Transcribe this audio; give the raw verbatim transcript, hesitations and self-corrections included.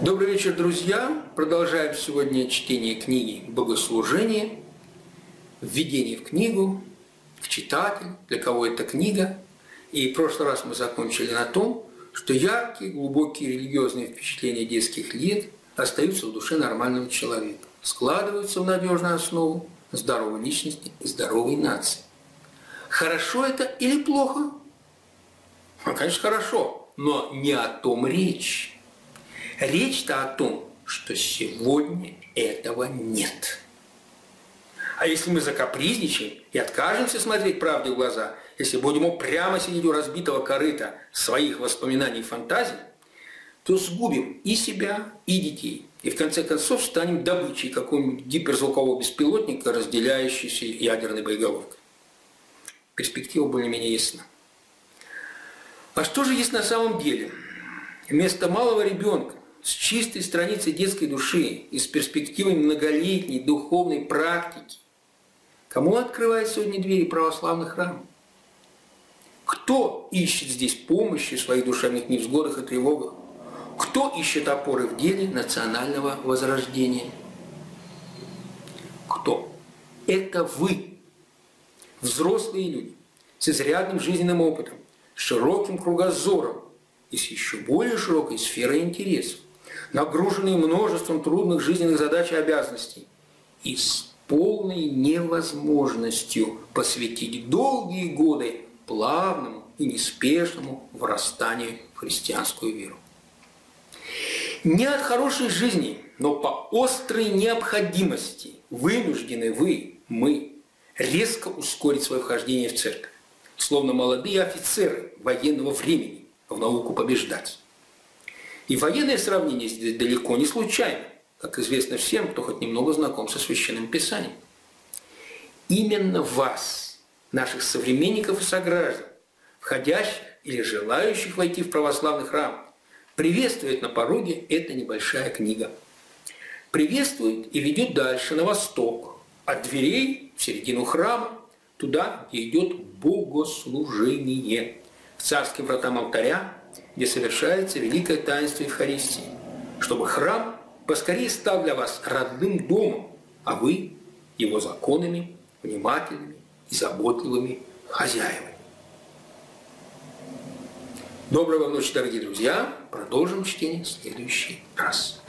Добрый вечер, друзья! Продолжаем сегодня чтение книги «Богослужение», введение в книгу, в читатель, для кого эта книга. И в прошлый раз мы закончили на том, что яркие, глубокие религиозные впечатления детских лет остаются в душе нормального человека, складываются в надежную основу здоровой личности и здоровой нации. Хорошо это или плохо? Ну, конечно, хорошо, но не о том речь. Речь-то о том, что сегодня этого нет. А если мы закапризничаем и откажемся смотреть правде в глаза, если будем упрямо сидеть у разбитого корыта своих воспоминаний и фантазий, то сгубим и себя, и детей. И в конце концов станем добычей какого-нибудь гиперзвукового беспилотника, разделяющейся ядерной боеголовкой. Перспектива более-менее ясна. А что же есть на самом деле? Вместо малого ребенка с чистой страницей детской души и с перспективой многолетней духовной практики, кому открывает сегодня двери православных храмов? Кто ищет здесь помощи в своих душевных невзгодах и тревогах? Кто ищет опоры в деле национального возрождения? Кто? Это вы, взрослые люди, с изрядным жизненным опытом, с широким кругозором и с еще более широкой сферой интересов, нагруженные множеством трудных жизненных задач и обязанностей, и с полной невозможностью посвятить долгие годы плавному и неспешному врастанию в христианскую веру. Не от хорошей жизни, но по острой необходимости вынуждены вы, мы, резко ускорить свое вхождение в церковь, словно молодые офицеры военного времени, в науку побеждать. И военное сравнение здесь далеко не случайно, как известно всем, кто хоть немного знаком со Священным Писанием. Именно вас, наших современников и сограждан, входящих или желающих войти в православный храм, приветствует на пороге эта небольшая книга. Приветствует и ведет дальше, на восток, от дверей в середину храма, туда, где идет богослужение, к царским вратам алтаря, где совершается великое таинство Евхаристии, чтобы храм поскорее стал для вас родным домом, а вы его законными, внимательными и заботливыми хозяевами. Доброй вам ночи, дорогие друзья. Продолжим чтение в следующий раз.